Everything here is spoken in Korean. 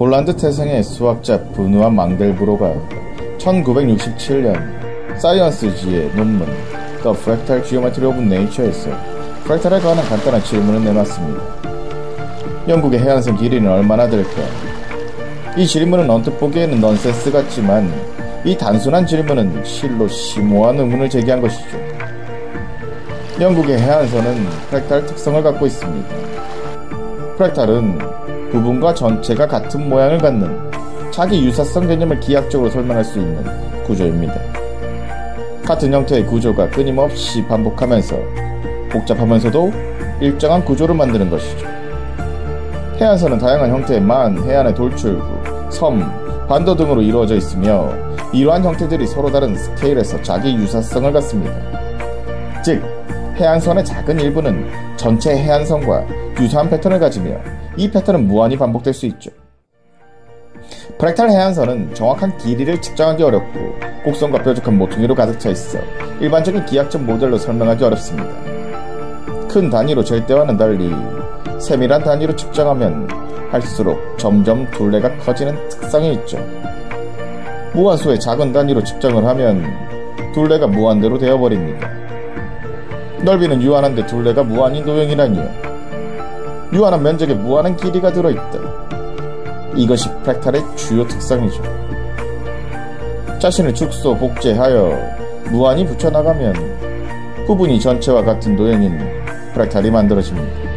폴란드 태생의 수학자 분우와 망델브로가 1967년 사이언스지의 논문 The Fractal Geometry of Nature에서 프랙탈에 관한 간단한 질문을 내놨습니다. 영국의 해안선 길이는 얼마나 될까? 이 질문은 언뜻 보기에는 넌센스 같지만 이 단순한 질문은 실로 심오한 의문을 제기한 것이죠. 영국의 해안선은 프랙탈 특성을 갖고 있습니다. 프랙탈은 부분과 전체가 같은 모양을 갖는 자기 유사성 개념을 기하학적으로 설명할 수 있는 구조입니다. 같은 형태의 구조가 끊임없이 반복하면서 복잡하면서도 일정한 구조를 만드는 것이죠. 해안선은 다양한 형태의 만, 해안의 돌출구, 섬, 반도 등으로 이루어져 있으며 이러한 형태들이 서로 다른 스케일에서 자기 유사성을 갖습니다. 즉, 해안선의 작은 일부는 전체 해안선과 유사한 패턴을 가지며 이 패턴은 무한히 반복될 수 있죠. 프랙탈 해안선은 정확한 길이를 측정하기 어렵고 곡선과 뾰족한 모퉁이로 가득 차 있어 일반적인 기하학적 모델로 설명하기 어렵습니다. 큰 단위로 잴 때와는 달리 세밀한 단위로 측정하면 할수록 점점 둘레가 커지는 특성이 있죠. 무한수의 작은 단위로 측정을 하면 둘레가 무한대로 되어버립니다. 넓이는 유한한데 둘레가 무한인 도형이라니요. 유한한 면적에 무한한 길이가 들어있다. 이것이 프랙탈의 주요 특성이죠. 자신을 축소, 복제하여 무한히 붙여나가면 부분이 전체와 같은 도형인 프랙탈이 만들어집니다.